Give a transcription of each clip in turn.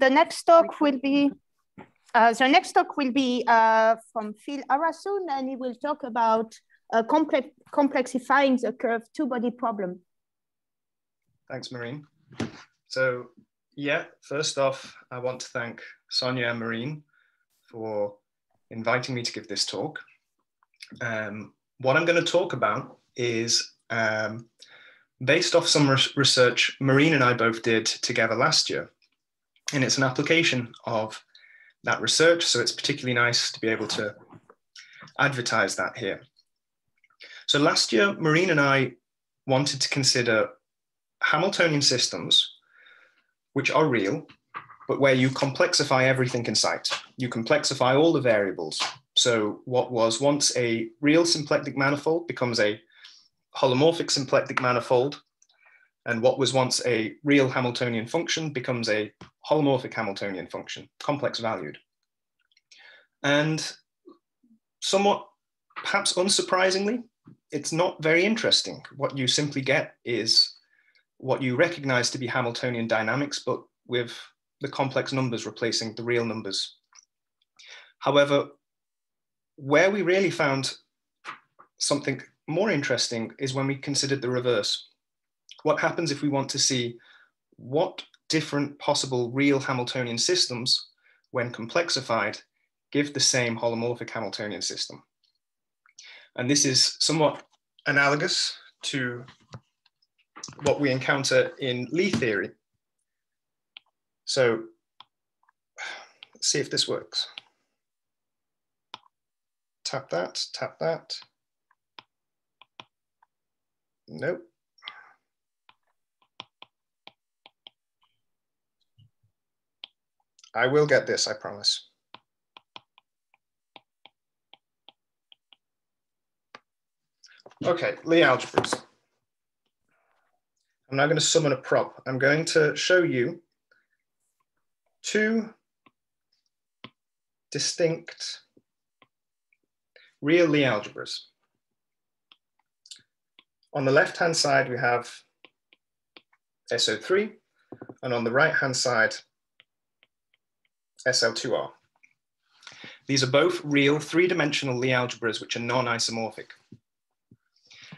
The next talk will be from Phil Arathoon, and he will talk about complexifying the curved two-body problem. Thanks, Maureen. So yeah, first off, I want to thank Sonia and Maureen for inviting me to give this talk. What I'm going to talk about is based off some research Maureen and I both did together last year. And it's an application of that research, so it's particularly nice to be able to advertise that here. So last year, Maureen and I wanted to consider Hamiltonian systems, which are real, but where you complexify everything in sight. You complexify all the variables. So what was once a real symplectic manifold becomes a holomorphic symplectic manifold. And what was once a real Hamiltonian function becomes a holomorphic Hamiltonian function, complex valued. And somewhat, perhaps unsurprisingly, it's not very interesting. What you simply get is what you recognize to be Hamiltonian dynamics, but with the complex numbers replacing the real numbers. However, where we really found something more interesting is when we considered the reverse. What happens if we want to see what different possible real Hamiltonian systems, when complexified, give the same holomorphic Hamiltonian system? And this is somewhat analogous to what we encounter in Lie theory. So let's see if this works. Tap that, tap that. Nope. I will get this, I promise. Okay, Lie algebras. I'm now going to summon a prop. I'm going to show you two distinct real Lie algebras. On the left-hand side, we have SO3, and on the right-hand side, SL2R. These are both real three-dimensional Lie algebras which are non-isomorphic.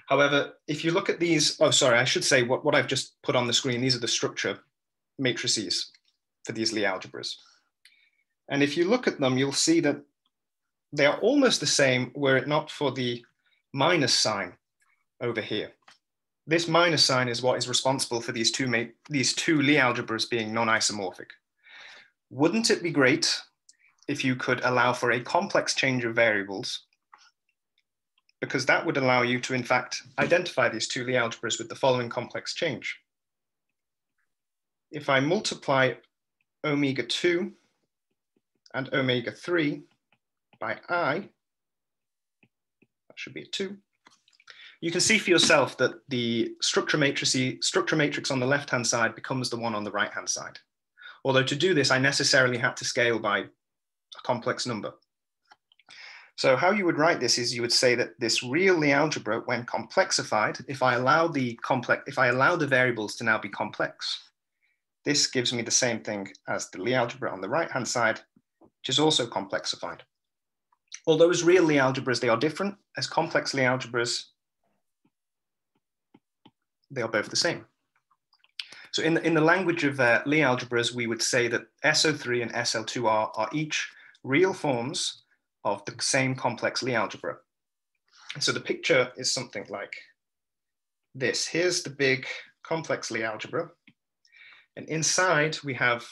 However, if you look at these, oh, sorry, I should say what I've just put on the screen, these are the structure matrices for these Lie algebras. And if you look at them, you'll see that they are almost the same were it not for the minus sign over here. This minus sign is what is responsible for these two Lie algebras being non-isomorphic. Wouldn't it be great if you could allow for a complex change of variables? Because that would allow you to, in fact, identify these two Lie algebras with the following complex change. If I multiply omega 2 and omega 3 by I, that should be a 2, you can see for yourself that the structure matrix on the left-hand side becomes the one on the right-hand side. Although to do this, I necessarily had to scale by a complex number. So how you would write this is you would say that this real Lie algebra, when complexified, if I allow the variables to now be complex, this gives me the same thing as the Lie algebra on the right-hand side, which is also complexified. Although as real Lie algebras, they are different. As complex Lie algebras, they are both the same. So in the language of Lie algebras, we would say that SO3 and SL2R are each real forms of the same complex Lie algebra. So the picture is something like this. Here's the big complex Lie algebra. And inside we have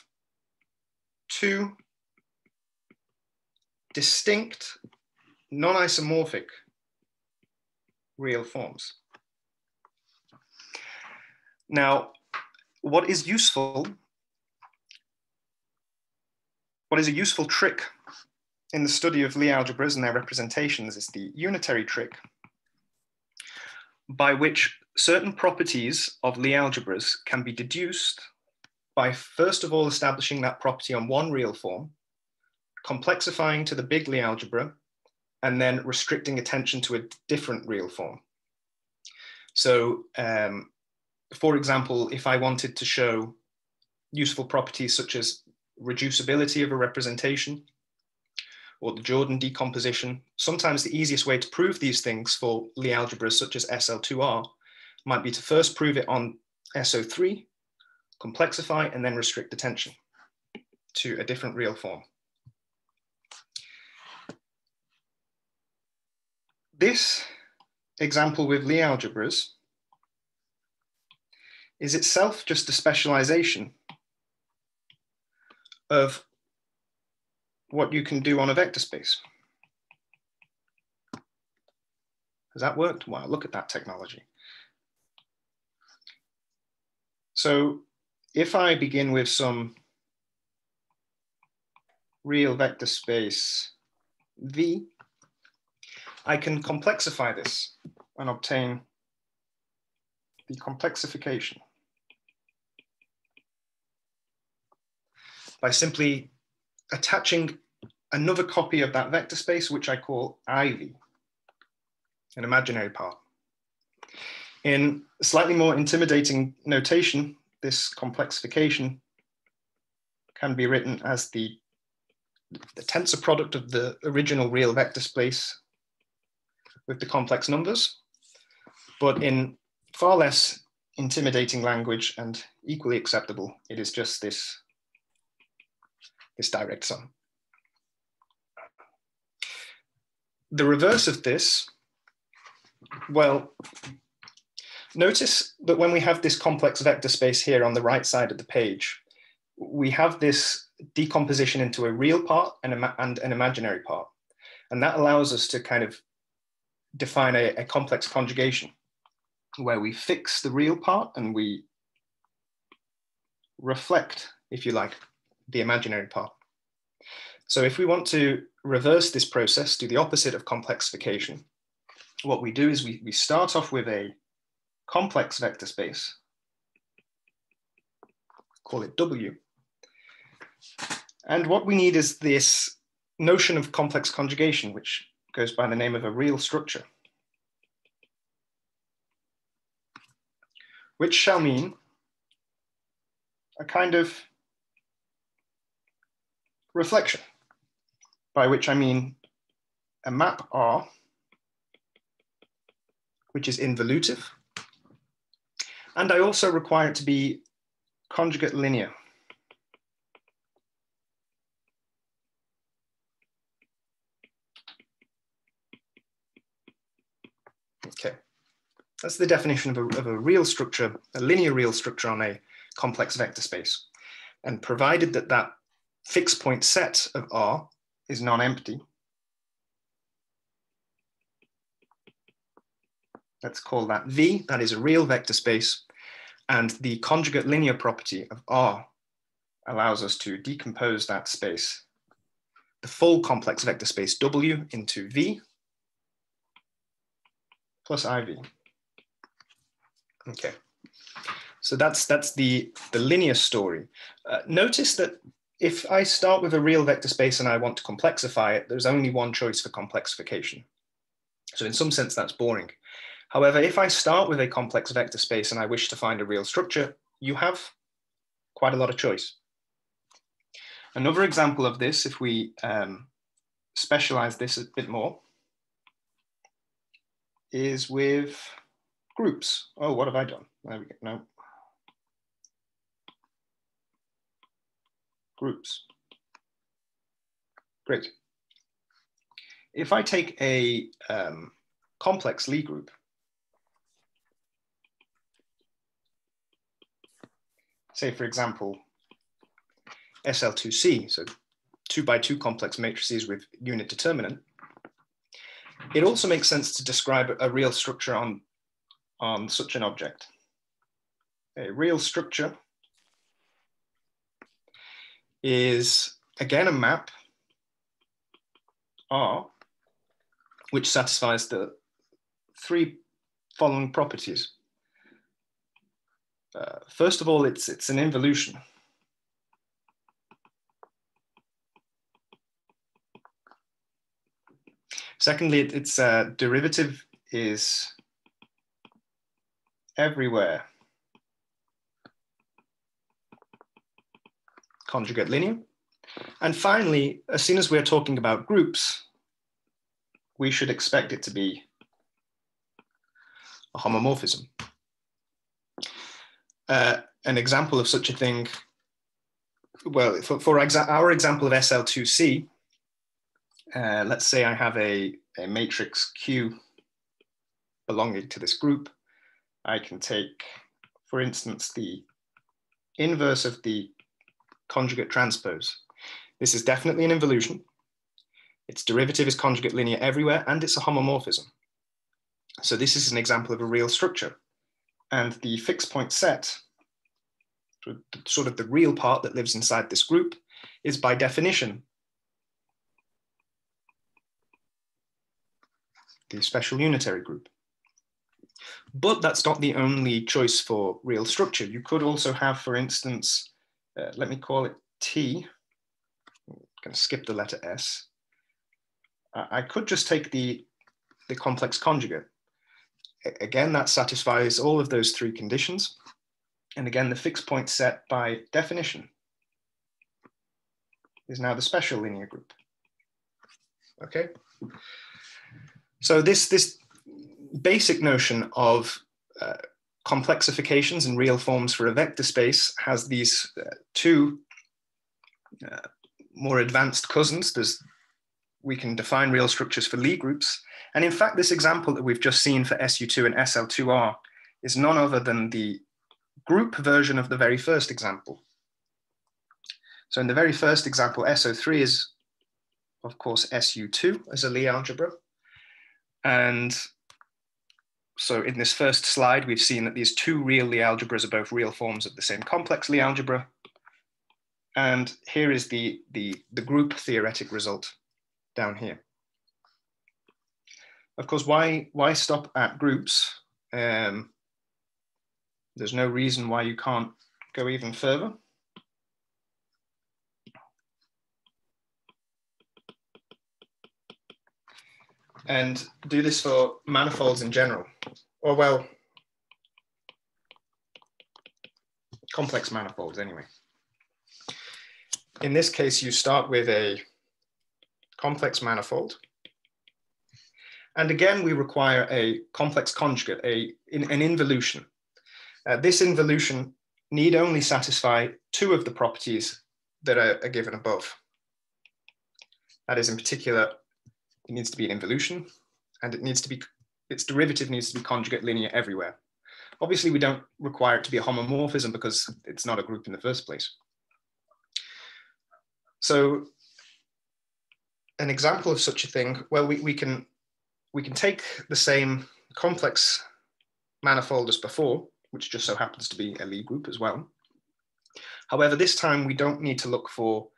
two distinct non-isomorphic real forms. Now, what is a useful trick in the study of Lie algebras and their representations is the unitary trick, by which certain properties of Lie algebras can be deduced by first of all establishing that property on one real form, complexifying to the big Lie algebra, and then restricting attention to a different real form. So, for example, if I wanted to show useful properties such as reducibility of a representation, or the Jordan decomposition. Sometimes the easiest way to prove these things for Lie algebras such as SL2R might be to first prove it on SO3, complexify, and then restrict attention to a different real form. This example with Lie algebras is itself just a specialization of what you can do on a vector space. Has that worked? Wow, look at that technology. So if I begin with some real vector space V, I can complexify this and obtain the complexification by simply attaching another copy of that vector space, which I call IV, an imaginary part. In slightly more intimidating notation, this complexification can be written as the tensor product of the original real vector space with the complex numbers, but in far less intimidating language and equally acceptable, it is just this direct sum. The reverse of this, well, notice that when we have this complex vector space here on the right side of the page, we have this decomposition into a real part and an imaginary part. And that allows us to kind of define a complex conjugation where we fix the real part and we reflect, if you like, the imaginary part. So if we want to reverse this process, do the opposite of complexification, what we do is we start off with a complex vector space, call it W. And what we need is this notion of complex conjugation, which goes by the name of a real structure, which shall mean a kind of reflection, by which I mean a map R, which is involutive, and I also require it to be conjugate linear. Okay, that's the definition of a real structure, a linear real structure on a complex vector space. And provided that that fixed point set of R is non-empty, let's call that V, that is a real vector space, and the conjugate linear property of R allows us to decompose that space, the full complex vector space W, into V plus IV. Okay, so that's the linear story. Notice that if I start with a real vector space and I want to complexify it, there's only one choice for complexification. So in some sense, that's boring. However, if I start with a complex vector space and I wish to find a real structure, you have quite a lot of choice. Another example of this, if we specialize this a bit more, is with groups. Oh, what have I done? There we go, no. Groups. Great. If I take a complex Lie group, say for example, SL2C, so 2 by 2 complex matrices with unit determinant, it also makes sense to describe a real structure on such an object. A real structure is again a map R, which satisfies the 3 following properties. First of all, it's an involution. Secondly, its derivative is everywhere conjugate linear. And finally, as soon as we're talking about groups, we should expect it to be a homomorphism. An example of such a thing, well, for our example of SL2C, let's say I have a matrix Q belonging to this group. I can take, for instance, the inverse of the conjugate transpose. This is definitely an involution. Its derivative is conjugate linear everywhere, and it's a homomorphism. So this is an example of a real structure. And the fixed point set, sort of the real part that lives inside this group, is by definition the special unitary group. But that's not the only choice for real structure. You could also have, for instance, let me call it T. I'm going to skip the letter S. I could just take the complex conjugate. Again, that satisfies all of those three conditions. And again, the fixed point set by definition is now the special linear group. Okay. So this basic notion of complexifications and real forms for a vector space has these two more advanced cousins. We can define real structures for Lie groups. And in fact, this example that we've just seen for SU2 and SL2R is none other than the group version of the very first example. So in the very first example, SO3 is, of course, SU2 as a Lie algebra. And so in this first slide, we've seen that these two real Lie algebras are both real forms of the same complex Lie algebra. And here is the group theoretic result down here. Of course, why stop at groups? There's no reason why you can't go even further. And do this for manifolds in general, or well, complex manifolds anyway. In this case, you start with a complex manifold. And again, we require a complex conjugate, an involution. This involution need only satisfy two of the properties that are given above. That is, in particular, it needs to be an involution, and it needs to be, its derivative needs to be conjugate linear everywhere. Obviously, we don't require it to be a homomorphism because it's not a group in the first place. So an example of such a thing, well, we can take the same complex manifold as before, which just so happens to be a Lie group as well. However, this time we don't need to look for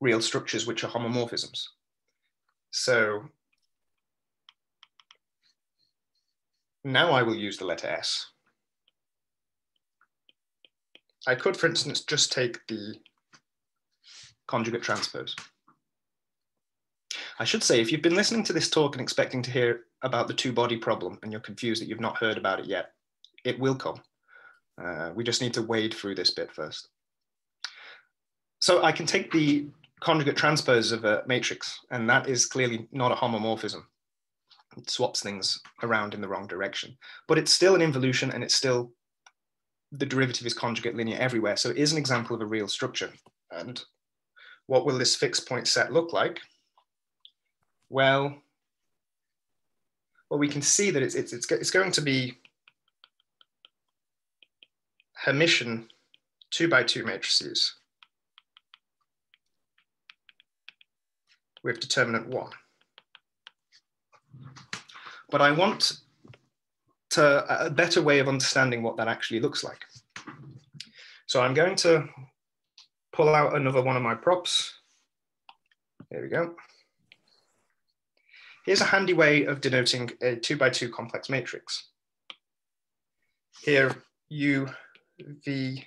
real structures which are homomorphisms. So now I will use the letter S. I could, for instance, just take the conjugate transpose. I should say, if you've been listening to this talk and expecting to hear about the two-body problem and you're confused that you've not heard about it yet, it will come. We just need to wade through this bit first. So I can take the conjugate transpose of a matrix, and that is clearly not a homomorphism. It swaps things around in the wrong direction, but it's still an involution, and it's still, the derivative is conjugate linear everywhere. So it is an example of a real structure. And what will this fixed point set look like? Well, we can see that it's going to be Hermitian 2x2 matrices with determinant 1. But I want to a better way of understanding what that actually looks like. So I'm going to pull out another one of my props. There we go. Here's a handy way of denoting a 2x2 complex matrix. Here, U, V,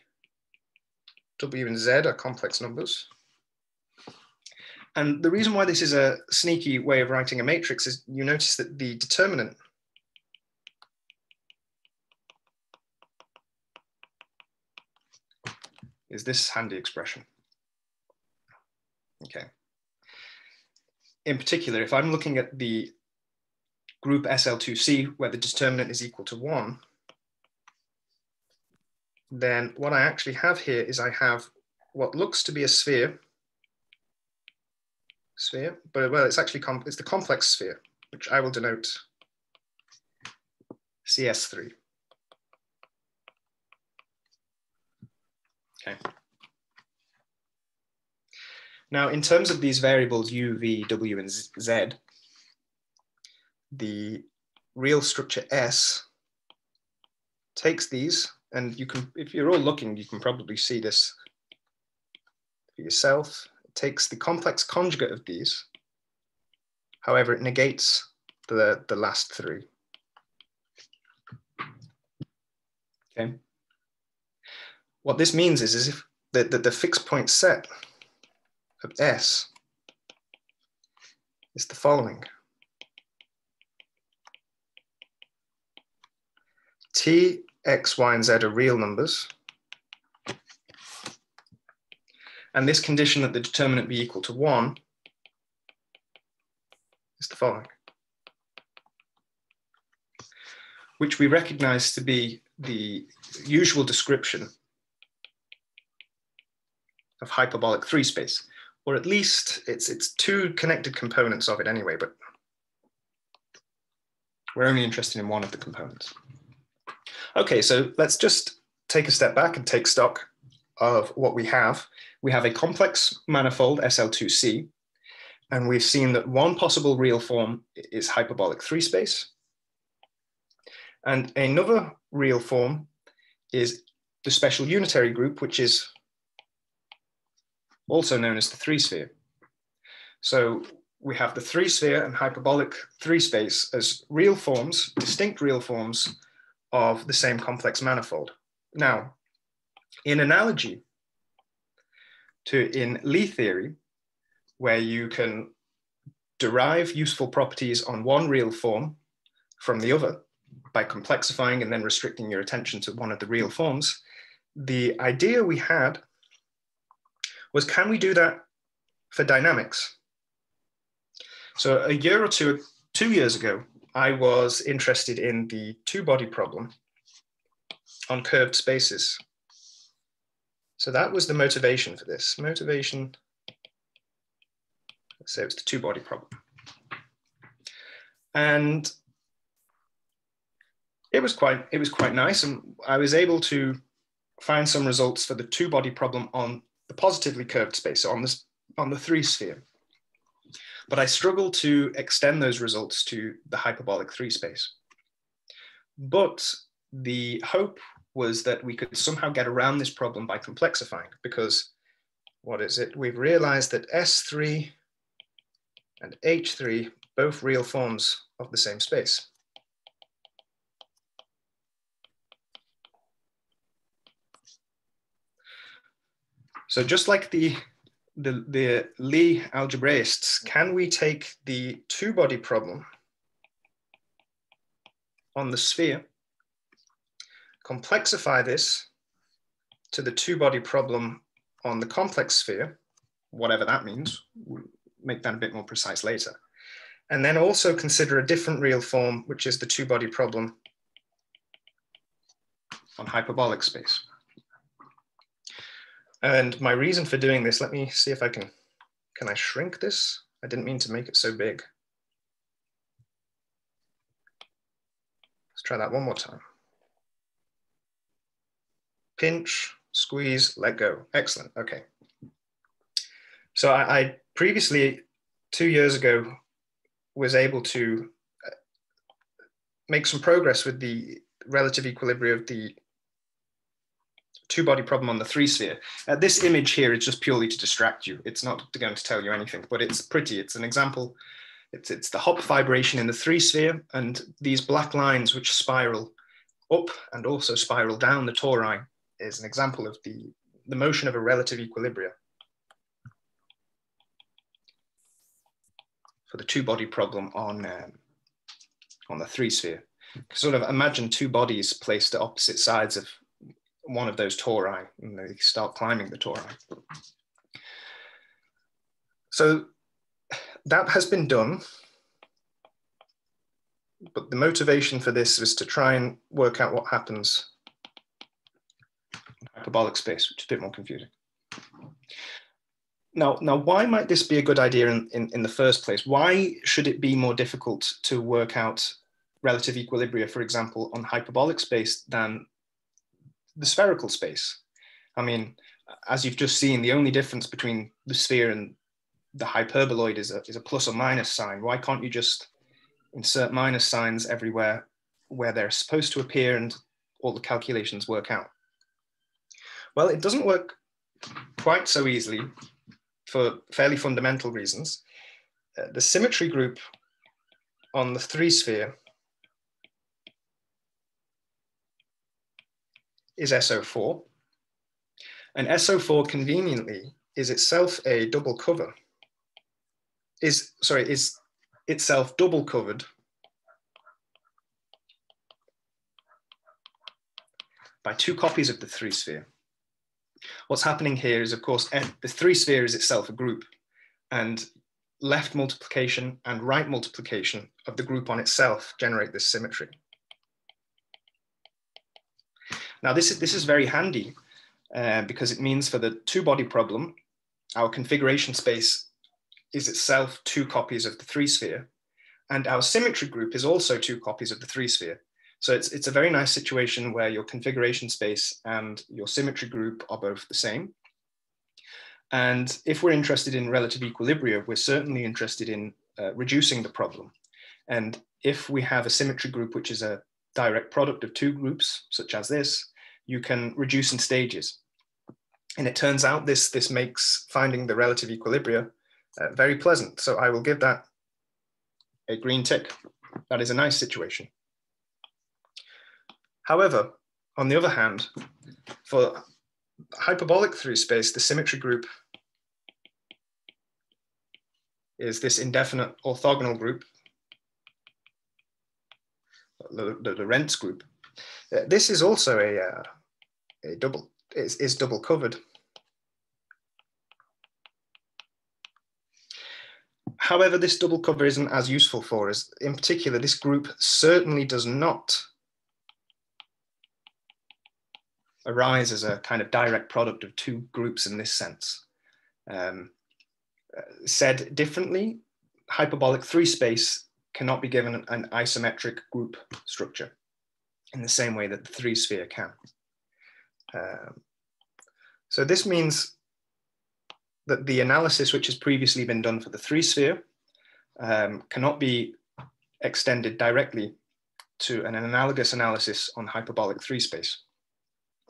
W, and Z are complex numbers. And the reason why this is a sneaky way of writing a matrix is you notice that the determinant is this handy expression. Okay. In particular, if I'm looking at the group SL2C where the determinant is equal to 1, then what I actually have here is I have what looks to be a sphere, but well, it's actually it's the complex sphere, which I will denote CS3. Okay. Now, in terms of these variables u, v, w, and z, the real structure S takes these, and you can, if you're all looking, you can probably see this for yourself. It takes the complex conjugate of these. However, it negates the last three. Okay. What this means is if the fixed point set of S is the following. T, X, Y, and Z are real numbers. And this condition that the determinant be equal to 1 is the following, which we recognize to be the usual description of hyperbolic three space, or at least it's two connected components of it anyway, but we're only interested in one of the components. Okay, so let's just take a step back and take stock of what we have. We have a complex manifold, SL2C, and we've seen that one possible real form is hyperbolic three space. And another real form is the special unitary group, which is also known as the three sphere. So we have the three sphere and hyperbolic three space as real forms, distinct real forms of the same complex manifold. Now, in analogy to in Lie theory, where you can derive useful properties on one real form from the other by complexifying and then restricting your attention to one of the real forms, the idea we had was, can we do that for dynamics? So a year or two, 2 years ago, I was interested in the two-body problem on curved spaces. So that was the motivation for this. Motivation, let's say it's the two-body problem. And it was quite nice, and I was able to find some results for the two-body problem on the positively curved space, so on the three sphere. But I struggle to extend those results to the hyperbolic three space. But the hope was that we could somehow get around this problem by complexifying, because what is it? We've realized that S3 and H3, both real forms of the same space. So just like the Lie algebraists, can we take the two-body problem on the sphere, complexify this to the two-body problem on the complex sphere, whatever that means, we'll make that a bit more precise later, and then also consider a different real form, which is the two-body problem on hyperbolic space. And my reason for doing this, let me see if I can I shrink this? I didn't mean to make it so big. Let's try that one more time. Pinch, squeeze, let go. Excellent, okay. So I previously, 2 years ago, was able to make some progress with the relative equilibria of the two-body problem on the three sphere. This image here is just purely to distract you. It's not going to tell you anything, but it's pretty. It's an example. It's the Hopf fibration in the three sphere, and these black lines which spiral up and also spiral down the tori is an example of the motion of a relative equilibria for the two-body problem on the three sphere. Sort of imagine two bodies placed at opposite sides of one of those tori, and they start climbing the tori. So that has been done, but the motivation for this was to try and work out what happens in hyperbolic space, which is a bit more confusing. Now, why might this be a good idea in the first place? Why should it be more difficult to work out relative equilibria, for example, on hyperbolic space than the spherical space? I mean, as you've just seen, the only difference between the sphere and the hyperboloid is a plus or minus sign. Why can't you just insert minus signs everywhere where they're supposed to appear and all the calculations work out? Well, it doesn't work quite so easily for fairly fundamental reasons. The symmetry group on the three sphere is SO4, and SO4 conveniently is itself a double cover, is itself double covered by two copies of the three sphere. What's happening here is, of course, the three sphere is itself a group, and left multiplication and right multiplication of the group on itself generate this symmetry. Now, this is very handy because it means for the two-body problem, our configuration space is itself two copies of the three sphere, and our symmetry group is also two copies of the three sphere. So it's a very nice situation where your configuration space and your symmetry group are both the same. And if we're interested in relative equilibria, we're certainly interested in reducing the problem. And if we have a symmetry group which is a direct product of two groups, such as this, you can reduce in stages. And it turns out this makes finding the relative equilibria very pleasant. So I will give that a green tick. That is a nice situation. However, on the other hand, for hyperbolic three space, the symmetry group is this indefinite orthogonal group, the Lorentz group. This is also is double covered. However, this double cover isn't as useful for us. In particular, this group certainly does not arise as a kind of direct product of two groups in this sense. Said differently, hyperbolic three space cannot be given an isometric group structure in the same way that the three sphere can. So this means that the analysis which has previously been done for the three sphere cannot be extended directly to an analogous analysis on hyperbolic three space,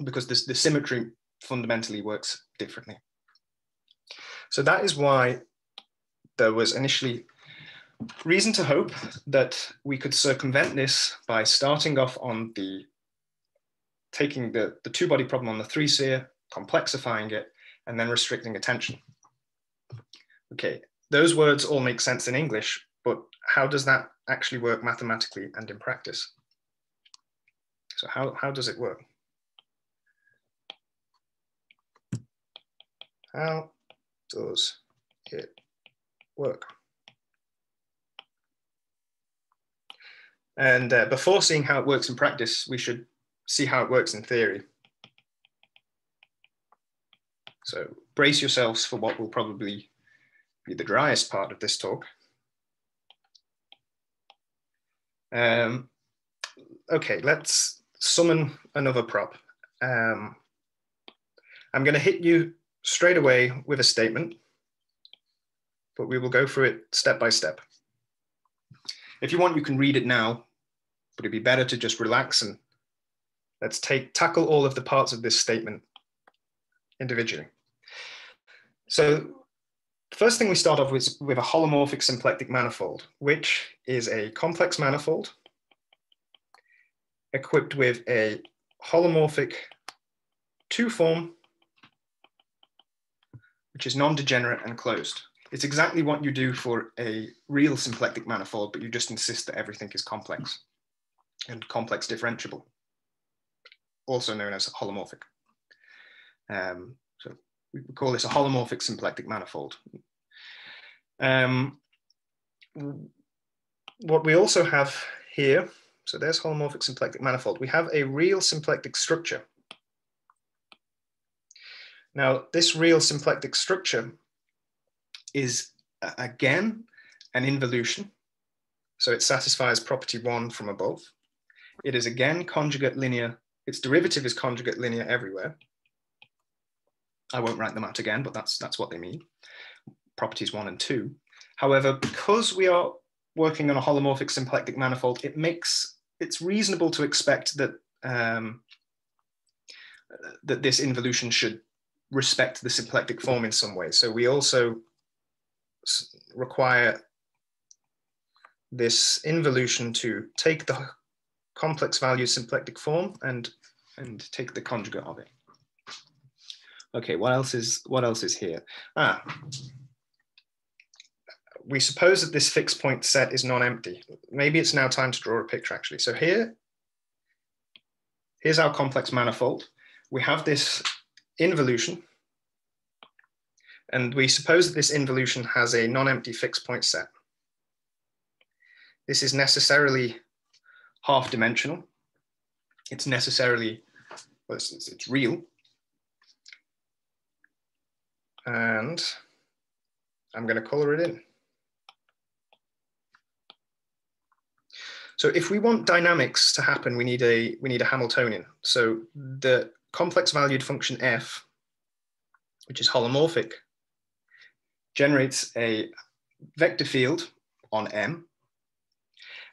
because the symmetry fundamentally works differently. So that is why there was initially reason to hope that we could circumvent this by starting off on taking the two-body problem on the three sphere, complexifying it, and then restricting attention. Okay, those words all make sense in English, but how does that actually work mathematically and in practice? So how does it work? How does it work? And before seeing how it works in practice, we should see how it works in theory. So brace yourselves for what will probably be the driest part of this talk. Okay, let's summon another prop. I'm going to hit you straight away with a statement, but we will go through it step by step. If you want, you can read it now, but it'd be better to just relax and let's tackle all of the parts of this statement individually. So the first thing we start off with a holomorphic symplectic manifold, which is a complex manifold equipped with a holomorphic two form, which is non-degenerate and closed. It's exactly what you do for a real symplectic manifold, but you just insist that everything is complex and complex differentiable, also known as holomorphic. So we call this a holomorphic symplectic manifold. What we also have here, so there's holomorphic symplectic manifold. We have a real symplectic structure. Now, this real symplectic structure is, again, an involution. So it satisfies property one from above. It is, again, conjugate linear. Its derivative is conjugate linear everywhere. I won't write them out again, but that's what they mean. Properties one and two. However, because we are working on a holomorphic symplectic manifold, it's reasonable to expect that, that this involution should respect the symplectic form in some way. So we also require this involution to take the complex value symplectic form and take the conjugate of it. Okay, what else is here? We suppose that this fixed point set is non-empty. Maybe it's now time to draw a picture, actually. So here's our complex manifold. We have this involution, and we suppose that this involution has a non-empty fixed point set. This is necessarily half-dimensional. It's necessarily, well, it's real. And I'm going to color it in. So if we want dynamics to happen, we need a Hamiltonian. So the complex valued function f, which is holomorphic, generates a vector field on M.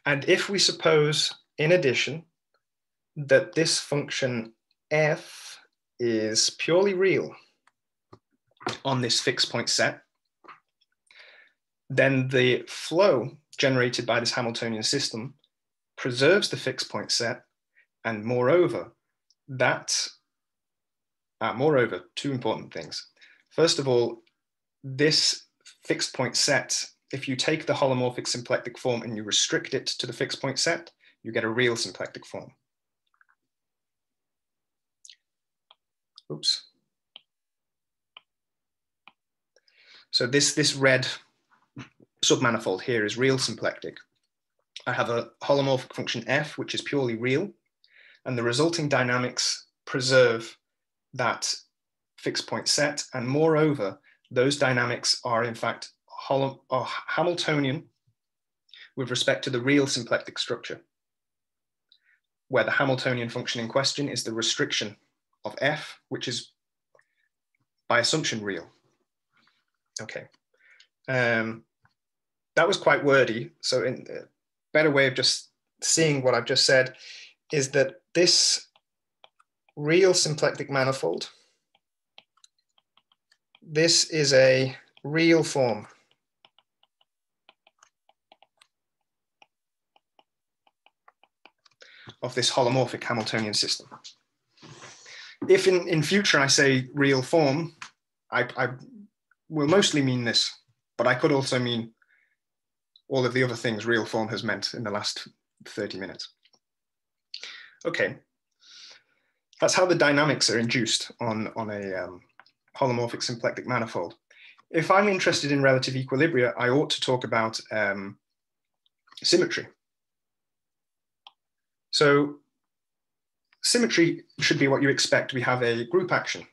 And if we suppose, in addition, that this function f is purely real on this fixed point set, then the flow generated by this Hamiltonian system preserves the fixed point set, and moreover, two important things. First of all, this fixed point set, if you take the holomorphic symplectic form and you restrict it to the fixed point set, you get a real symplectic form. Oops. So this red submanifold here is real symplectic. I have a holomorphic function f, which is purely real, and the resulting dynamics preserve that fixed point set. And moreover, those dynamics are in fact Hamiltonian with respect to the real symplectic structure, where the Hamiltonian function in question is the restriction of f, which is by assumption real. Okay. That was quite wordy. So a better way of just seeing what I've just said is that this real symplectic manifold, this is a real form. Of this holomorphic Hamiltonian system. If in future I say real form, I will mostly mean this, but I could also mean all of the other things real form has meant in the last 30 minutes. Okay, that's how the dynamics are induced on a holomorphic symplectic manifold. If I'm interested in relative equilibria, I ought to talk about symmetry. So symmetry should be what you expect. We have a group action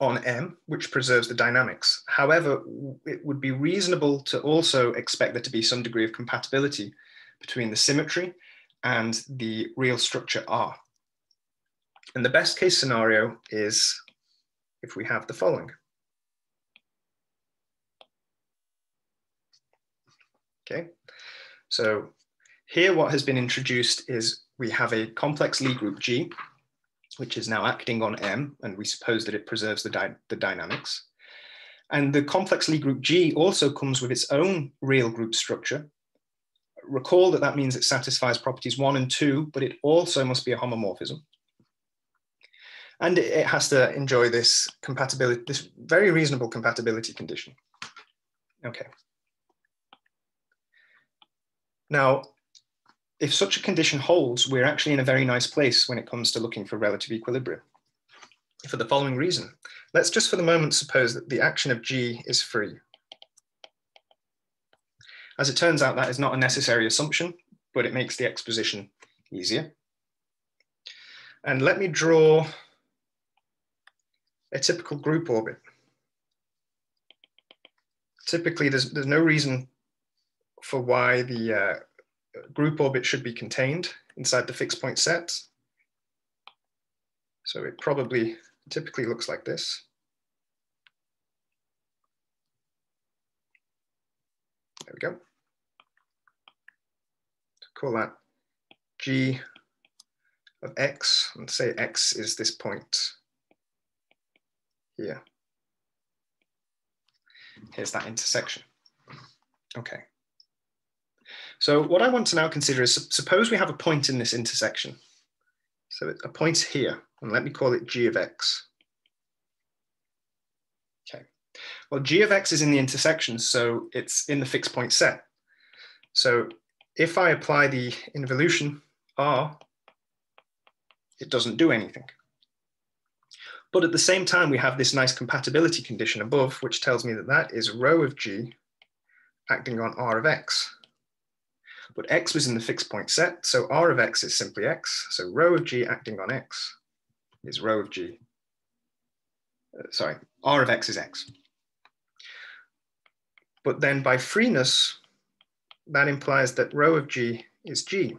on M, which preserves the dynamics. However, it would be reasonable to also expect there to be some degree of compatibility between the symmetry and the real structure R. And the best case scenario is if we have the following. Okay, so here, what has been introduced is we have a complex Lie group G, which is now acting on M, and we suppose that it preserves the dynamics. And the complex Lie group G also comes with its own real group structure. Recall that that means it satisfies properties one and two, but it also must be a homomorphism. And it has to enjoy this compatibility, this very reasonable compatibility condition. Okay. Now, if such a condition holds, we're actually in a very nice place when it comes to looking for relative equilibria, for the following reason. Let's just for the moment suppose that the action of G is free. As it turns out, that is not a necessary assumption, but it makes the exposition easier. And let me draw a typical group orbit. Typically, there's no reason for why the group orbit should be contained inside the fixed point set. So it probably typically looks like this. There we go. Call that G of X, and say X is this point here. Here's that intersection. Okay. So what I want to now consider is, suppose we have a point in this intersection. So a point here, and let me call it G of X. Okay. Well, G of X is in the intersection, so it's in the fixed point set. So if I apply the involution R, it doesn't do anything. But at the same time, we have this nice compatibility condition above, which tells me that that is rho of G acting on R of X. But X was in the fixed point set, so R of X is simply X. So rho of G acting on X is rho of G. Sorry, R of X is X. But then by freeness, that implies that rho of G is G.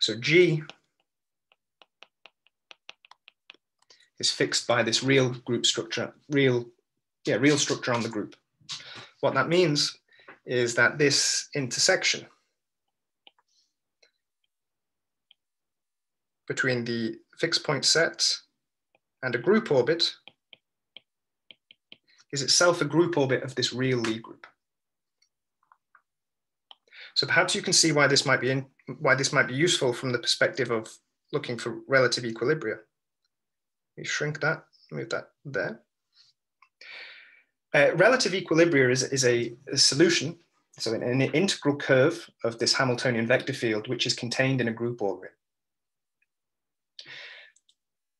So G is fixed by this real group structure, real structure on the group. What that means is that this intersection between the fixed point set and a group orbit is itself a group orbit of this real Lie group. So perhaps you can see why this might be useful from the perspective of looking for relative equilibria. You shrink that, move that there. Relative equilibria is a solution, so an integral curve of this Hamiltonian vector field, which is contained in a group orbit.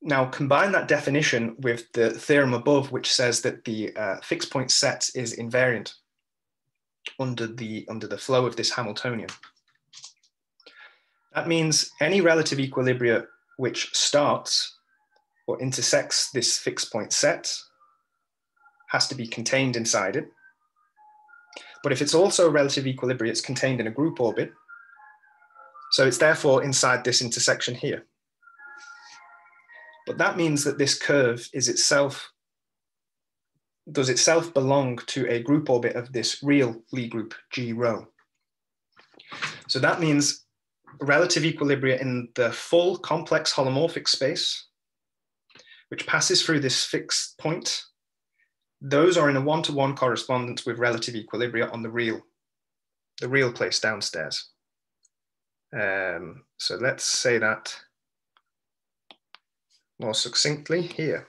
Now combine that definition with the theorem above, which says that the fixed point set is invariant under the flow of this Hamiltonian. That means any relative equilibria which starts or intersects this fixed point set has to be contained inside it. But if it's also a relative equilibria, it's contained in a group orbit. So it's therefore inside this intersection here. But that means that this curve is itself, does itself belong to a group orbit of this real Lie group, G rho. So that means relative equilibria in the full complex holomorphic space, which passes through this fixed point, those are in a one-to-one correspondence with relative equilibria on the real place downstairs. So let's say that more succinctly here.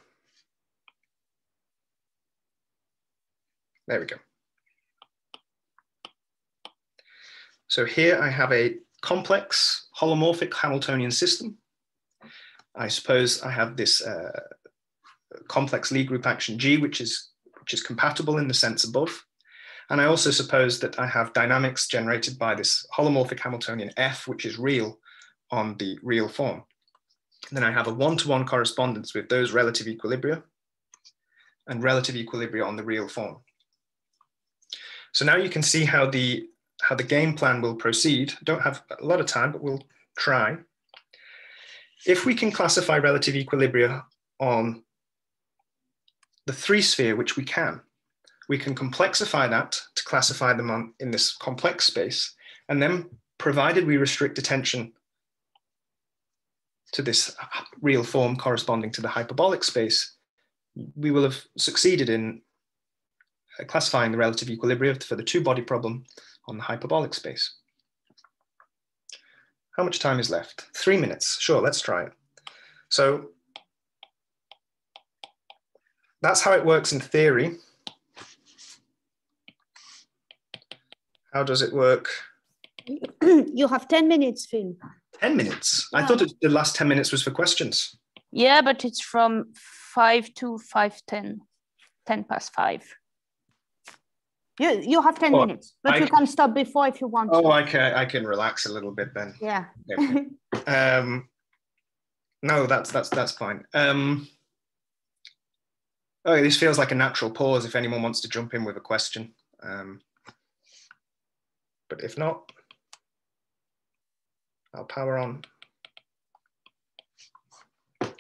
There we go. So here I have a complex holomorphic Hamiltonian system. I suppose I have this complex Lie group action G, which is compatible in the sense above. And I also suppose that I have dynamics generated by this holomorphic Hamiltonian F, which is real on the real form. And then I have a one-to-one correspondence with those relative equilibria and relative equilibria on the real form. So now you can see how the game plan will proceed. I don't have a lot of time, but we'll try. If we can classify relative equilibria on the three sphere, which we can complexify that to classify them on in this complex space. And then provided we restrict attention to this real form corresponding to the hyperbolic space, we will have succeeded in classifying the relative equilibria for the two-body problem on the hyperbolic space. How much time is left? 3 minutes. Sure, let's try it. So that's how it works in theory. How does it work? You have 10 minutes, Phil. 10 minutes? Yeah. I thought the last 10 minutes was for questions. Yeah, but it's from 5 to 5:10, 10 past 5. You have 10 minutes, but you can stop before if you want to. I can relax a little bit then. Yeah. Okay. No, that's fine. Oh, this feels like a natural pause if anyone wants to jump in with a question. But if not, I'll power on.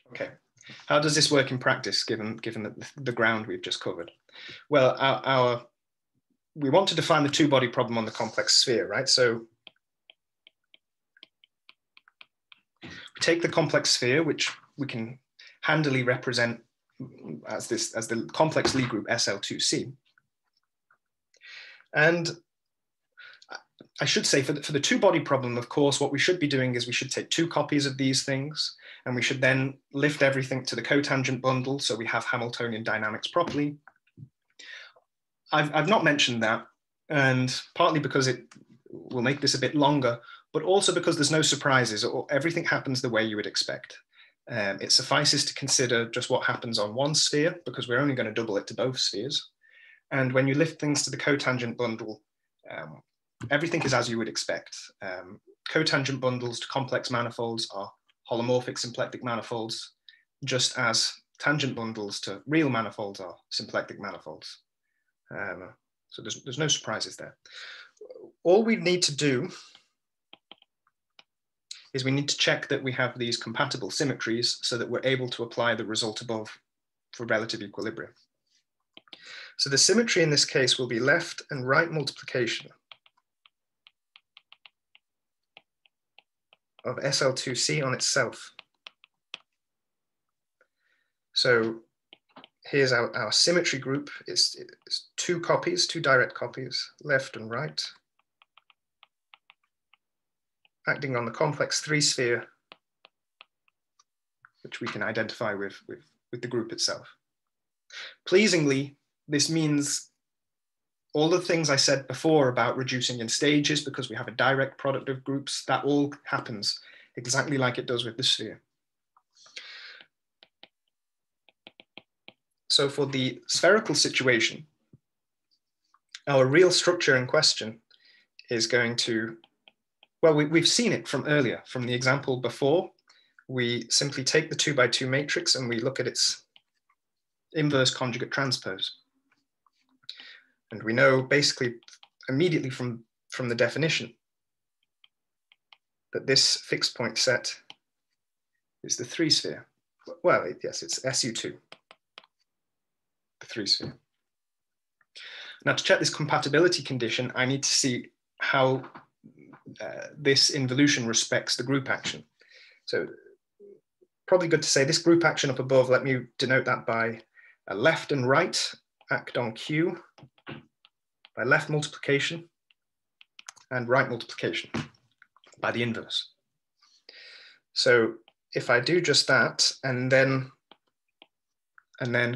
Okay. How does this work in practice, given the ground we've just covered? Well, we want to define the two-body problem on the complex sphere, right? So we take the complex sphere, which we can handily represent as the complex Lie group SL2C. And I should say for the two-body problem, of course, what we should be doing is we should take two copies of these things, and we should then lift everything to the cotangent bundle so we have Hamiltonian dynamics properly. I've not mentioned that, and partly because it will make this a bit longer, but also because there's no surprises, or everything happens the way you would expect. It suffices to consider just what happens on one sphere, because we're only going to double it to both spheres. And when you lift things to the cotangent bundle, everything is as you would expect. Cotangent bundles to complex manifolds are holomorphic symplectic manifolds, just as tangent bundles to real manifolds are symplectic manifolds. So there's no surprises there. All we need to do is we need to check that we have these compatible symmetries so that we're able to apply the result above for relative equilibria. So the symmetry in this case will be left and right multiplication of SL2C on itself. So here's our symmetry group. It's two copies, two direct copies, left and right, acting on the complex three sphere, which we can identify with the group itself. Pleasingly, this means all the things I said before about reducing in stages, because we have a direct product of groups, that all happens exactly like it does with the sphere. So for the spherical situation, our real structure in question is going to, well, we've seen it from earlier, from the example before. We simply take the 2x2 matrix and we look at its inverse conjugate transpose. And we know basically immediately from the definition that this fixed point set is the three sphere. Well, yes, it's SU2. Three sphere. Now, to check this compatibility condition, I need to see how this involution respects the group action. So probably good to say this group action up above, let me denote that by a left and right act on Q, by left multiplication and right multiplication by the inverse. So if I do just that and then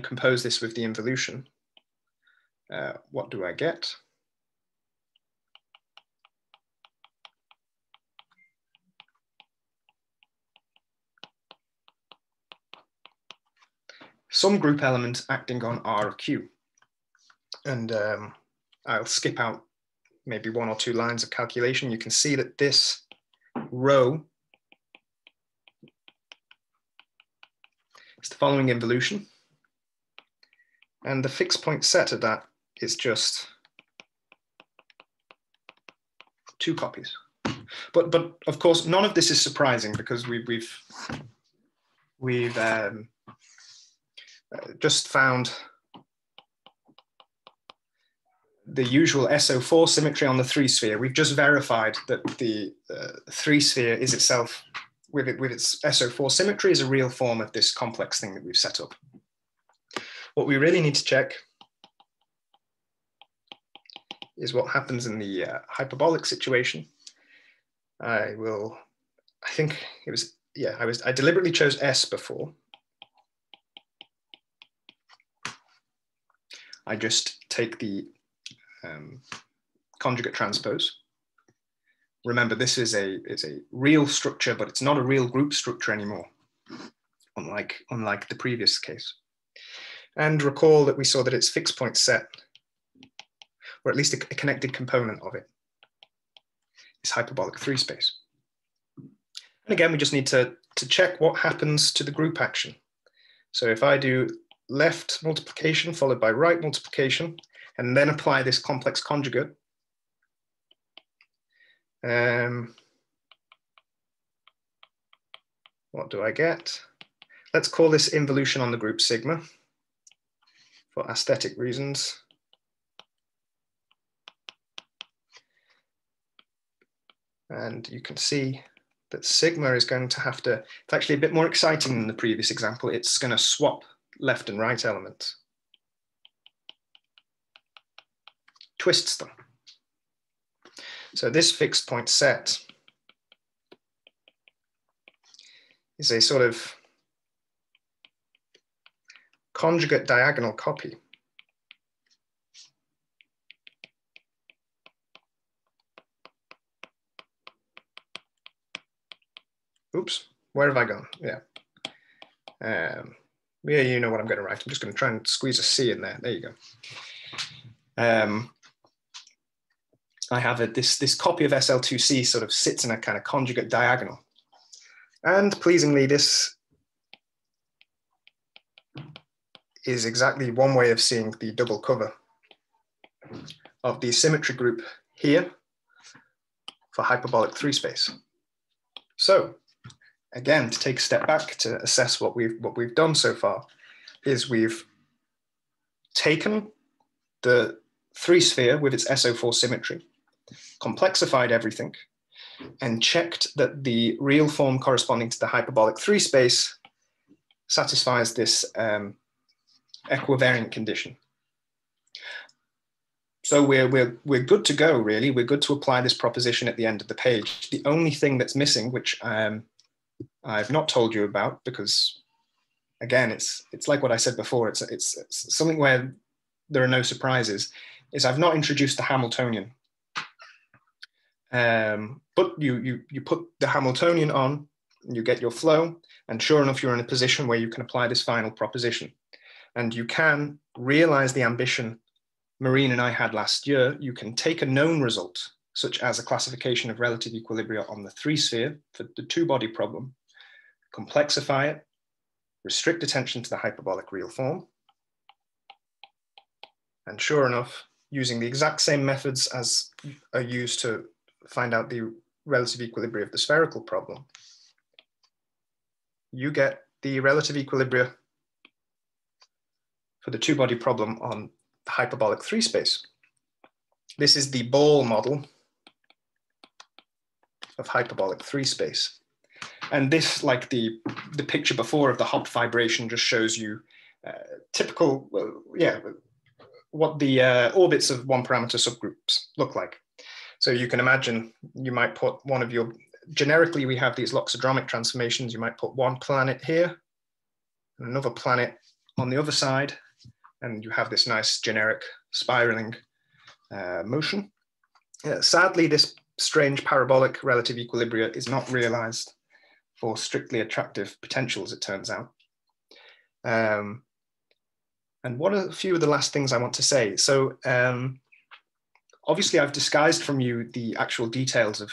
compose this with the involution, what do I get? Some group element acting on R of Q. And I'll skip out maybe one or two lines of calculation. You can see that this row is the following involution. And the fixed point set of that is just two copies. But of course, none of this is surprising because we've just found the usual SO4 symmetry on the three sphere. We've just verified that the three sphere is itself, with its SO4 symmetry, is a real form of this complex thing that we've set up. What we really need to check is what happens in the hyperbolic situation. I deliberately chose S before. I just take the conjugate transpose. Remember, this is a real structure, but it's not a real group structure anymore, unlike the previous case. And recall that we saw that it's fixed point set. or at least a connected component of it, is hyperbolic three space. And again, we just need to check what happens to the group action. So if I do left multiplication followed by right multiplication, and then apply this complex conjugate, what do I get? Let's call this involution on the group sigma for aesthetic reasons. And you can see that sigma is going to have to, it's actually a bit more exciting than the previous example. It's going to swap left and right elements. Twists them. So this fixed point set is a sort of conjugate diagonal copy yeah, you know what I'm going to write. I'm just going to try and squeeze a C in there. There you go. I have this copy of SL2C sort of sits in a kind of conjugate diagonal. And pleasingly, this is exactly one way of seeing the double cover of the symmetry group here for hyperbolic three space. So again, to take a step back to assess what we've done so far is we've taken the three sphere with its SO4 symmetry, complexified everything, and checked that the real form corresponding to the hyperbolic three space satisfies this equivariant condition. So we're good to go, really. We're good to apply this proposition at the end of the page. The only thing that's missing, which I've not told you about, because again, it's like what I said before, it's something where there are no surprises, is I've not introduced the Hamiltonian. But you put the Hamiltonian on, you get your flow, and sure enough, you're in a position where you can apply this final proposition. And you can realize the ambition Maureen and I had last year. You can take a known result, such as a classification of relative equilibria on the three sphere for the two-body problem, complexify it, restrict attention to the hyperbolic real form. And sure enough, using the exact same methods as are used to find out the relative equilibria of the spherical problem, you get the relative equilibria for the two-body problem on the hyperbolic three space. This is the ball model of hyperbolic three space. And this, like the picture before of the Hopf fibration, just shows you typical, what the orbits of one parameter subgroups look like. So you can imagine you might put one of your, generically we have these loxodromic transformations, you might put one planet here and another planet on the other side, and you have this nice generic spiraling motion. Sadly, this strange parabolic relative equilibria is not realized for strictly attractive potentials, it turns out. And what are a few of the last things I want to say? So obviously I've disguised from you the actual details of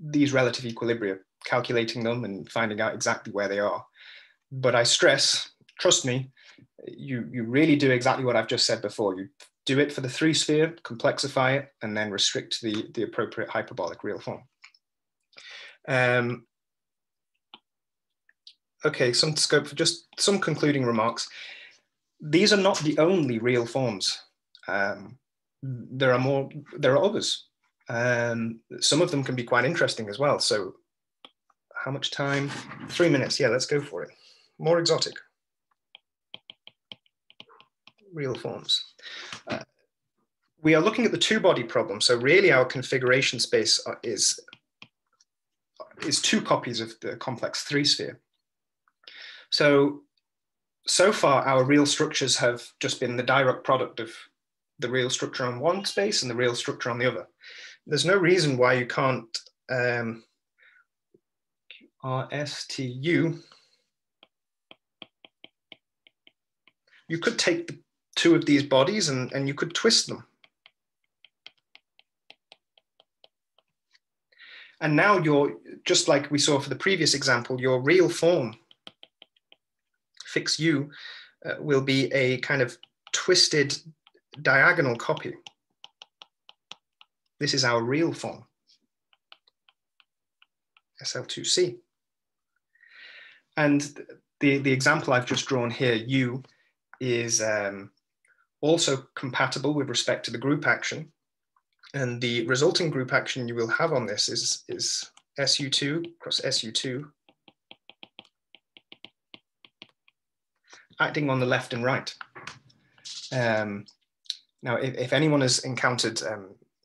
these relative equilibria, calculating them and finding out exactly where they are. But I stress, trust me, you really do exactly what I've just said before. You do it for the three sphere, complexify it, and then restrict the appropriate hyperbolic real form. Okay, some scope for just some concluding remarks. These are not the only real forms. There are others. Some of them can be quite interesting as well. So how much time? 3 minutes, yeah, let's go for it. More exotic. Real forms. We are looking at the two-body problem. So really our configuration space is two copies of the complex three sphere. So far, our real structures have just been the direct product of the real structure on one space and the real structure on the other. There's no reason why you can't RSTU. You could take the two of these bodies and you could twist them. And now you're, just like we saw for the previous example, your real form, fix U, will be a kind of twisted diagonal copy. This is our real form, SL2C. And the example I've just drawn here, U, is also compatible with respect to the group action. And the resulting group action you will have on this is SU2 cross SU2 acting on the left and right. Now, if anyone has encountered,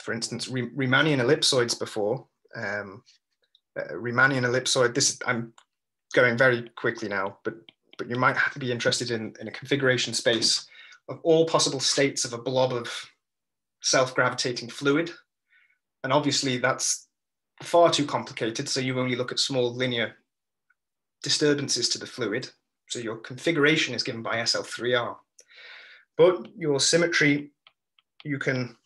for instance, Riemannian ellipsoids before, Riemannian ellipsoid, this, I'm going very quickly now, but you might have to be interested in a configuration space of all possible states of a blob of self-gravitating fluid, and obviously that's far too complicated, so you only look at small linear disturbances to the fluid, so your configuration is given by SL3R. But your symmetry, you can,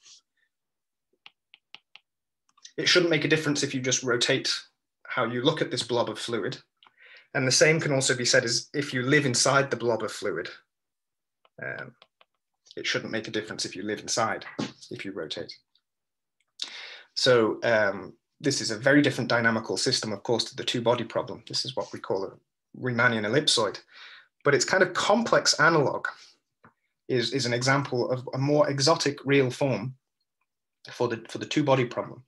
it shouldn't make a difference if you just rotate how you look at this blob of fluid, and the same can also be said as if you live inside the blob of fluid. It shouldn't make a difference if you live inside, if you rotate. So this is a very different dynamical system, of course, to the two-body problem. This is what we call a Riemannian ellipsoid, but its kind of complex analog is an example of a more exotic real form for the two-body problem.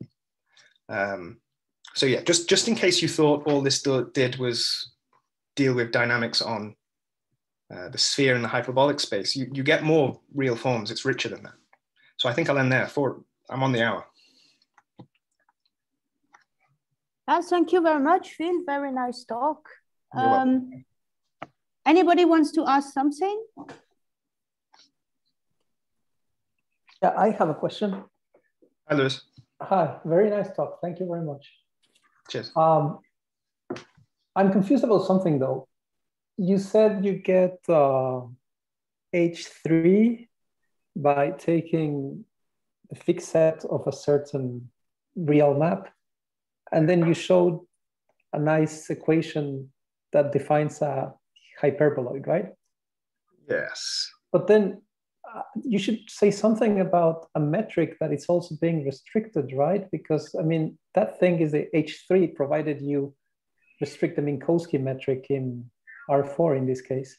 So yeah, just in case you thought all this did was deal with dynamics on the sphere and the hyperbolic space, you get more real forms. It's richer than that. So I think I'll end there. I'm on the hour. Thank you very much, Phil. Very nice talk. Anybody wants to ask something? Yeah, I have a question. Hi, Louis. Hi, very nice talk. Thank you very much. Cheers. I'm confused about something though. You said you get H3 by taking the fixed set of a certain real map. And then you showed a nice equation that defines a hyperboloid, right? Yes. But then you should say something about a metric that is also being restricted, right? Because, I mean, that thing is the H3, provided you restrict the Minkowski metric in R4 in this case.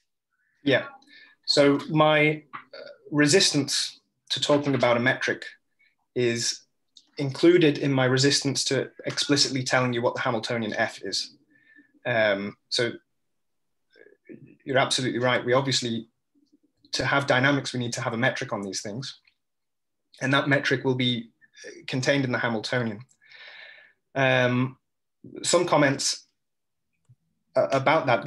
Yeah, so my resistance to talking about a metric is included in my resistance to explicitly telling you what the Hamiltonian F is. So you're absolutely right. We obviously, to have dynamics, we need to have a metric on these things. And that metric will be contained in the Hamiltonian. Some comments about that,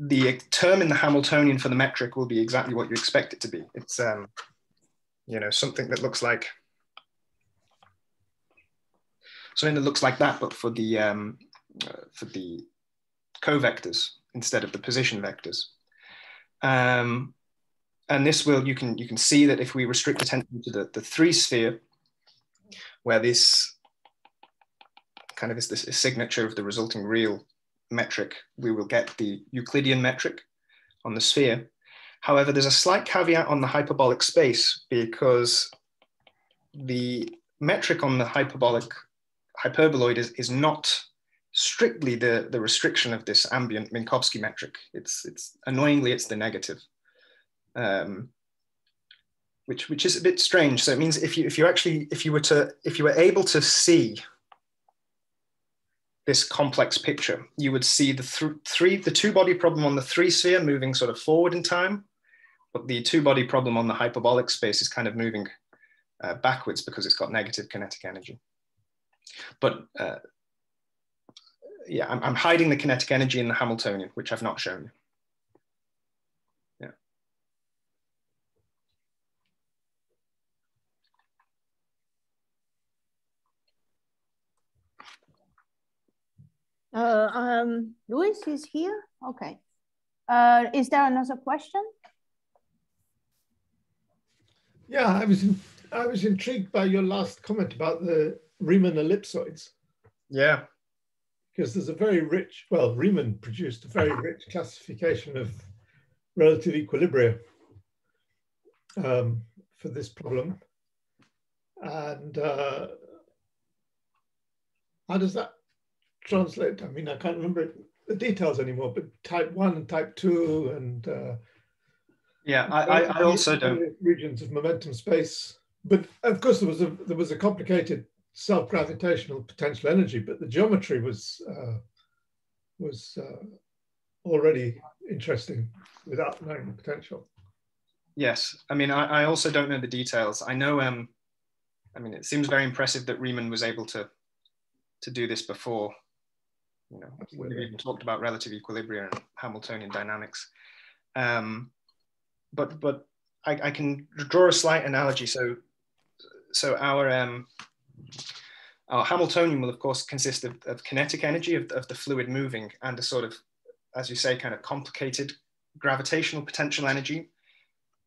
the term in the Hamiltonian for the metric will be exactly what you expect it to be. It's you know, something that looks like that, but for the covectors instead of the position vectors. And this will, you can see that if we restrict attention to the three sphere, where this kind of is this signature of the resulting real metric, we will get the Euclidean metric on the sphere. However, there's a slight caveat on the hyperbolic space, because the metric on the hyperboloid is not strictly the restriction of this ambient Minkowski metric. It's annoyingly, it's the negative, which is a bit strange. So it means if you were able to see this complex picture, you would see the two-body problem on the three sphere moving sort of forward in time, but the two-body problem on the hyperbolic space is kind of moving backwards because it's got negative kinetic energy. But yeah, I'm hiding the kinetic energy in the Hamiltonian, which I've not shown you. Yeah. Louis is here. Okay. Is there another question? Yeah, I was intrigued by your last comment about the Riemann ellipsoids. Yeah. Because there's a very rich, well, Riemann produced a very rich classification of relative equilibria for this problem. And how does that translate? I mean, I can't remember the details anymore, but type 1 and type 2 and... yeah, I also don't. Regions of momentum space. But of course, there was a complicated self-gravitational potential energy, but the geometry was already interesting without knowing the potential. Yes, I mean, I also don't know the details. I know, I mean, it seems very impressive that Riemann was able to do this before, you know, we even talked about relative equilibria and Hamiltonian dynamics. But I can draw a slight analogy. So our Hamiltonian will, of course, consist of kinetic energy, of the fluid moving, and a sort of, as you say, kind of complicated gravitational potential energy,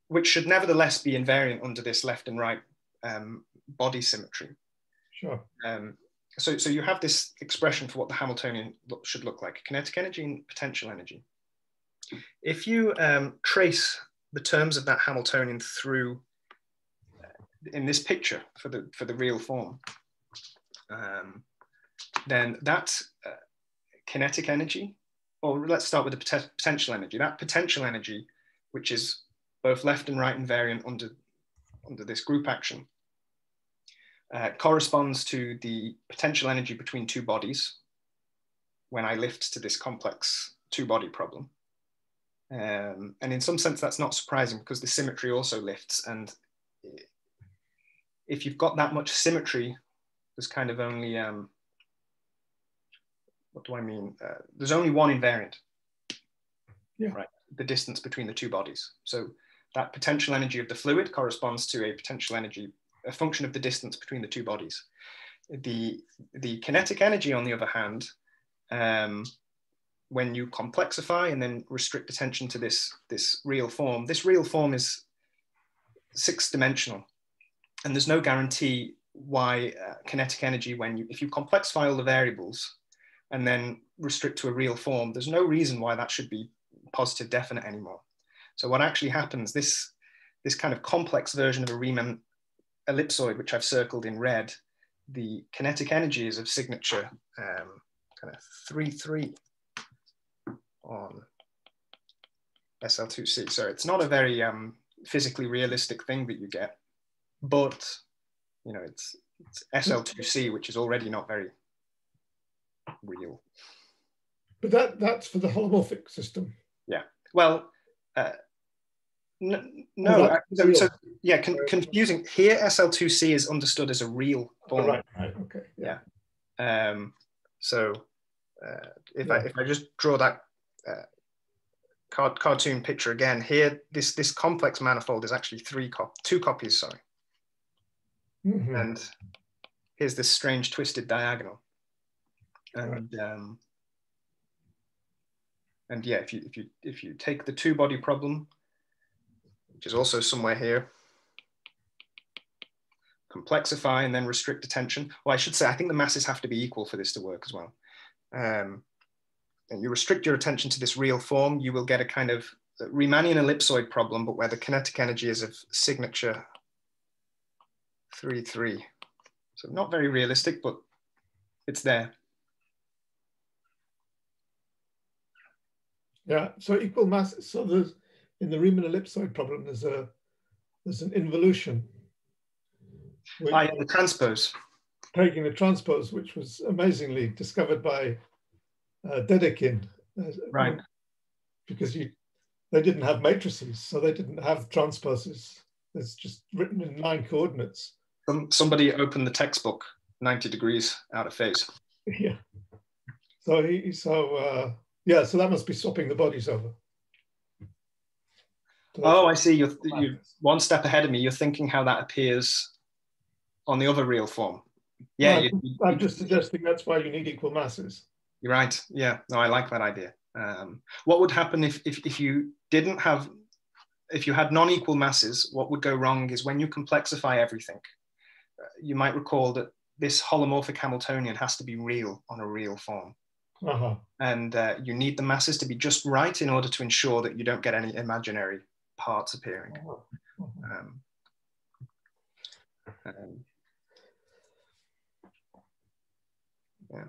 which should nevertheless be invariant under this left and right body symmetry. Sure. So you have this expression for what the Hamiltonian should look like, kinetic energy and potential energy. If you trace the terms of that Hamiltonian through, in this picture for the real form, then that kinetic energy, or let's start with the potential energy. That potential energy, which is both left and right invariant under this group action, corresponds to the potential energy between two bodies when I lift to this complex two-body problem. And in some sense, that's not surprising because the symmetry also lifts. And if you've got that much symmetry, there's kind of only, what do I mean? There's only one invariant, yeah. Right? The distance between the two bodies. So that potential energy of the fluid corresponds to a potential energy, a function of the distance between the two bodies. The kinetic energy, on the other hand, when you complexify and then restrict attention to this real form, this real form is 6-dimensional, and there's no guarantee why kinetic energy, if you complexify all the variables and then restrict to a real form, there's no reason why that should be positive definite anymore. So what actually happens, this kind of complex version of a Riemann ellipsoid, which I've circled in red, the kinetic energy is of signature kind of 3,3. On SL2C. So it's not a very physically realistic thing that you get, but you know, it's SL2C, which is already not very real. But that's for the holomorphic system. Yeah. Well, confusing. Here, SL2C is understood as a real form. Oh, right. Okay. Yeah. If I just draw that cartoon picture again here, this complex manifold is actually two copies, sorry. Mm-hmm. And here's this strange twisted diagonal, and right. And yeah, if you take the two-body problem, which is also somewhere here, complexify and then restrict attention. Well, I should say I think the masses have to be equal for this to work as well. And you restrict your attention to this real form, you will get a kind of Riemannian ellipsoid problem, but where the kinetic energy is of signature 3,3. So not very realistic, but it's there. Yeah, so equal mass, so there's, in the Riemann ellipsoid problem, there's an involution. The transpose. Taking the transpose, which was amazingly discovered by Dedekind, right? Because they didn't have matrices, so they didn't have transposes. It's just written in line coordinates. Somebody opened the textbook 90 degrees out of phase. Yeah. So so that must be swapping the bodies over. So I see. You're one step ahead of me. You're thinking how that appears on the other real form. Yeah. No, I'm just suggesting that's why you need equal masses. You're right. Yeah. No, I like that idea. What would happen if you didn't have if you had non-equal masses, what would go wrong is when you complexify everything. You might recall that this holomorphic Hamiltonian has to be real on a real form. Uh-huh. And you need the masses to be just right in order to ensure that you don't get any imaginary parts appearing. Uh-huh. Yeah.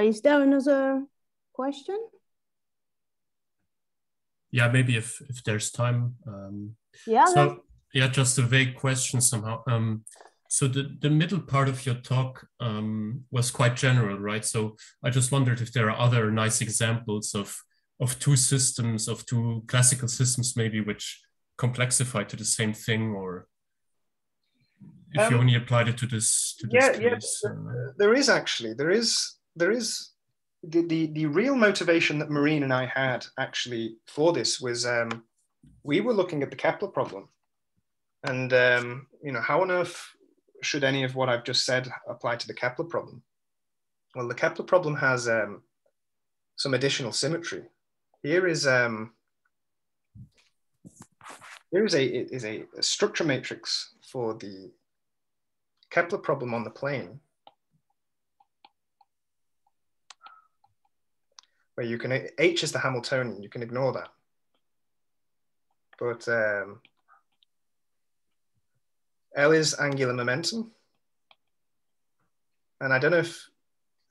Is there another question? Yeah, maybe if there's time. Yeah. So yeah, just a vague question somehow. So the middle part of your talk was quite general, right? So I just wondered if there are other nice examples of two systems, of two classical systems maybe, which complexify to the same thing, or if you only applied it to this case. Yeah, there is actually, there is the real motivation that Maureen and I had actually for this was we were looking at the Kepler problem, and you know, how on earth should any of what I've just said apply to the Kepler problem? Well, the Kepler problem has some additional symmetry. Here is a structure matrix for the Kepler problem on the plane, where you can, H is the Hamiltonian, you can ignore that. But L is angular momentum. And I don't know if,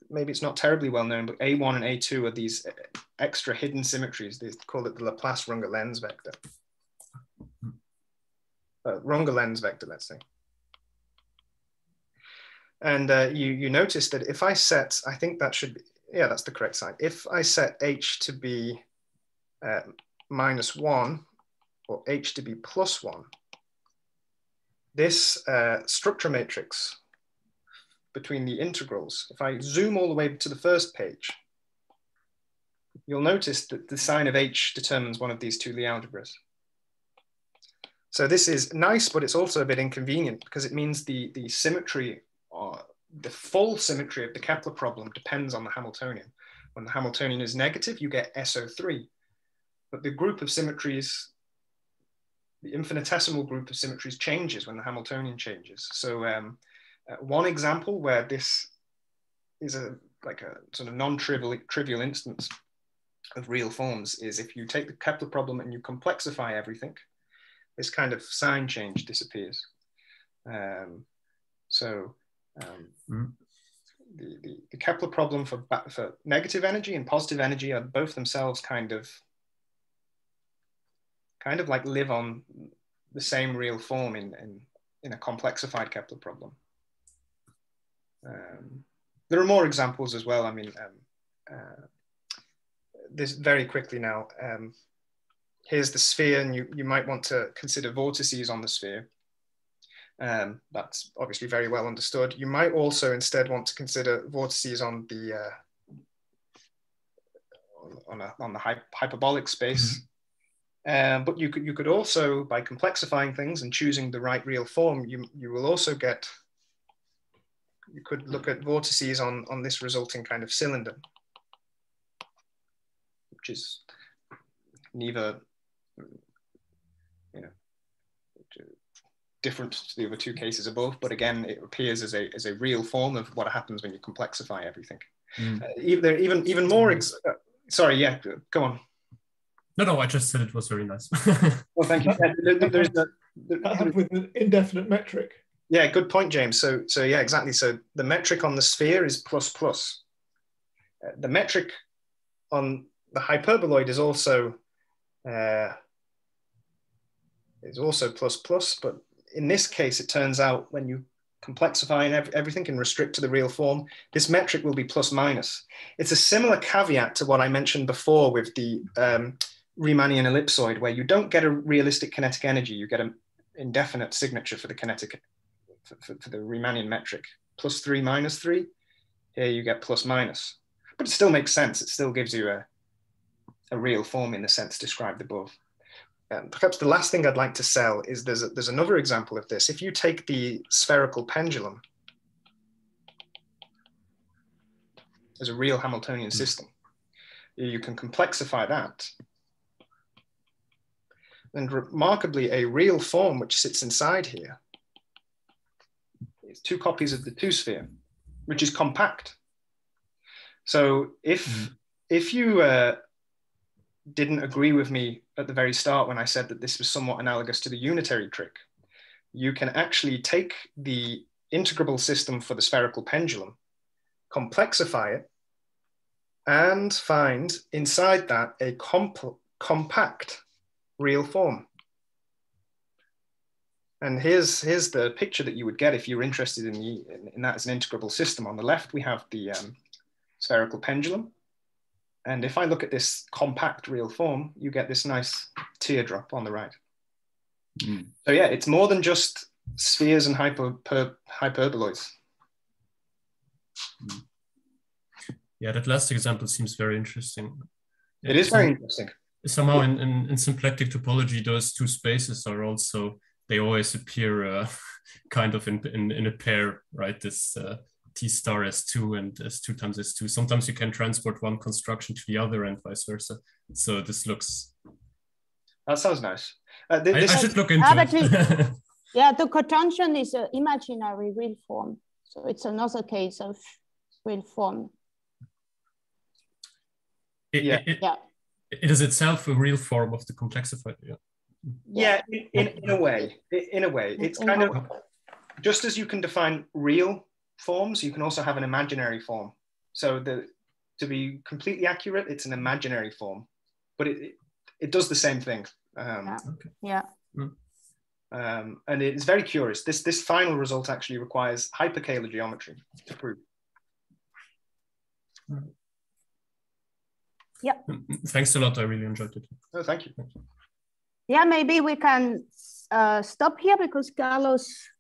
maybe it's not terribly well known, but A1 and A2 are these extra hidden symmetries. They call it the Laplace-Runge-Lenz vector. Runge-Lenz vector, let's say. And you notice that if I set, I think that should be, yeah, that's the correct sign. If I set H to be -1 or H to be +1, this structure matrix between the integrals, if I zoom all the way to the first page, you'll notice that the sign of H determines one of these two Lie algebras. So this is nice, but it's also a bit inconvenient because it means the symmetry, the full symmetry of the Kepler problem depends on the Hamiltonian. When the Hamiltonian is negative, you get SO3. But the group of symmetries, the infinitesimal group of symmetries changes when the Hamiltonian changes. So one example where this is like a sort of non-trivial instance of real forms is if you take the Kepler problem and you complexify everything, this kind of sign change disappears. The Kepler problem for negative energy and positive energy are both themselves kind of like live on the same real form in a complexified Kepler problem. There are more examples as well. I mean, this very quickly now. Here's the sphere, and you might want to consider vortices on the sphere. That's obviously very well understood. You might also instead want to consider vortices on the hyperbolic space. Mm-hmm. But you could also, by complexifying things and choosing the right real form, you will also get. You could look at vortices on this resulting kind of cylinder, which is neither, you know, different to the other two cases above, but again, it appears as a real form of what happens when you complexify everything. Mm. Even more. Sorry, yeah, go on. No, I just said it was very nice. Well, thank you. That happened with an indefinite metric. Yeah, good point, James. So yeah, exactly. So the metric on the sphere is ++. The metric on the hyperboloid is also ++, but in this case, it turns out when you complexify and everything and restrict to the real form, this metric will be ±. It's a similar caveat to what I mentioned before with the Riemannian ellipsoid, where you don't get a realistic kinetic energy, you get an indefinite signature for the for the Riemannian metric, +3, -3. Here you get ±, but it still makes sense. It still gives you a real form in the sense described above. Perhaps the last thing I'd like to sell is there's another example of this. If you take the spherical pendulum as a real Hamiltonian system. You can complexify that. And remarkably, a real form which sits inside here is two copies of the two sphere, which is compact. So if you didn't agree with me at the very start when I said that this was somewhat analogous to the unitary trick, you can actually take the integrable system for the spherical pendulum, complexify it, and find inside that a compact real form. And here's the picture that you would get if you're interested in that as an integrable system. On the left, we have the spherical pendulum. And if I look at this compact real form, you get this nice teardrop on the right. Mm. So yeah, it's more than just spheres and hyperboloids. Mm. Yeah, that last example seems very interesting. It is very interesting. Somehow in symplectic topology, those two spaces are also, they always appear kind of in a pair, right? This T star S2 and S2 times S2. Sometimes you can transport one construction to the other and vice versa. So this looks... That sounds nice. I should look into it. Yeah, the cotangent is an imaginary real form. So it's another case of real form. It is itself a real form of the complexified. Yeah, in a way. It's kind of, just as you can define real forms, you can also have an imaginary form. So to be completely accurate, it's an imaginary form, but it does the same thing. And it's very curious. This final result actually requires hyperkähler geometry to prove. Right. Yeah. Thanks a lot. I really enjoyed it. Oh, thank you. Yeah, maybe we can stop here because Carlos